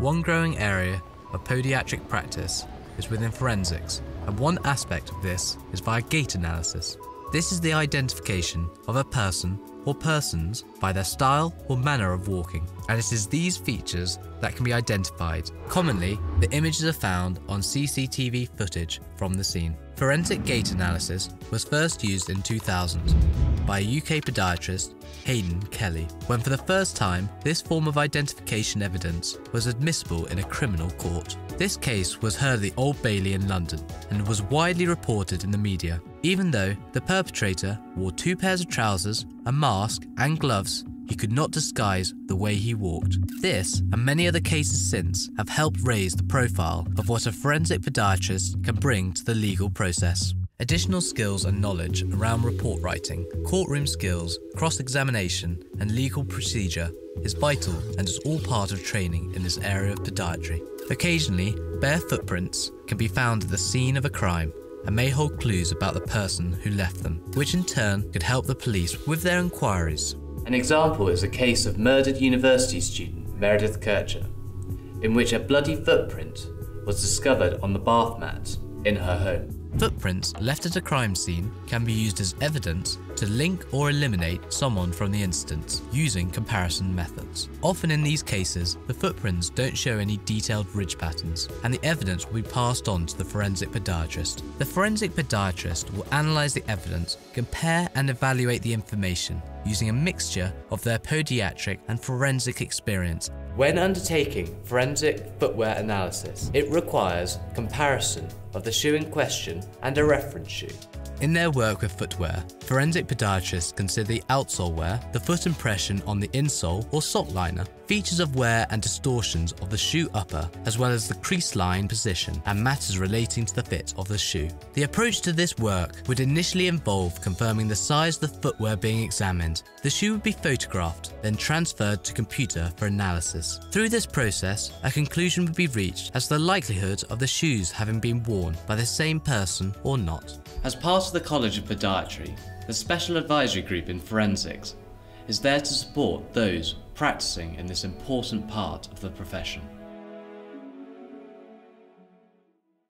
One growing area of podiatric practice is within forensics, and one aspect of this is via gait analysis. This is the identification of a person or persons by their style or manner of walking, and it is these features that can be identified. Commonly, the images are found on CCTV footage from the scene. Forensic gait analysis was first used in 2000 by a UK podiatrist, Hayden Kelly, when for the first time this form of identification evidence was admissible in a criminal court. This case was heard at the Old Bailey in London and was widely reported in the media, even though the perpetrator wore two pairs of trousers, a mask and gloves. He could not disguise the way he walked. This, and many other cases since, have helped raise the profile of what a forensic podiatrist can bring to the legal process. Additional skills and knowledge around report writing, courtroom skills, cross-examination, and legal procedure is vital and is all part of training in this area of podiatry. Occasionally, bare footprints can be found at the scene of a crime and may hold clues about the person who left them, which in turn could help the police with their inquiries. An example is a case of murdered university student Meredith Kercher, in which a bloody footprint was discovered on the bath mat in her home. Footprints left at a crime scene can be used as evidence to link or eliminate someone from the incident using comparison methods. Often in these cases, the footprints don't show any detailed ridge patterns, and the evidence will be passed on to the forensic podiatrist. The forensic podiatrist will analyse the evidence, compare and evaluate the information, using a mixture of their podiatric and forensic experience. When undertaking forensic footwear analysis, it requires comparison of the shoe in question and a reference shoe. In their work with footwear, forensic podiatrists consider the outsole wear, the foot impression on the insole or sock liner, features of wear and distortions of the shoe upper, as well as the crease line position and matters relating to the fit of the shoe. The approach to this work would initially involve confirming the size of the footwear being examined. The shoe would be photographed, then transferred to computer for analysis. Through this process, a conclusion would be reached as to the likelihood of the shoes having been worn by the same person or not. As part of the College of Podiatry, the Special Advisory Group in Forensics is there to support those practicing in this important part of the profession.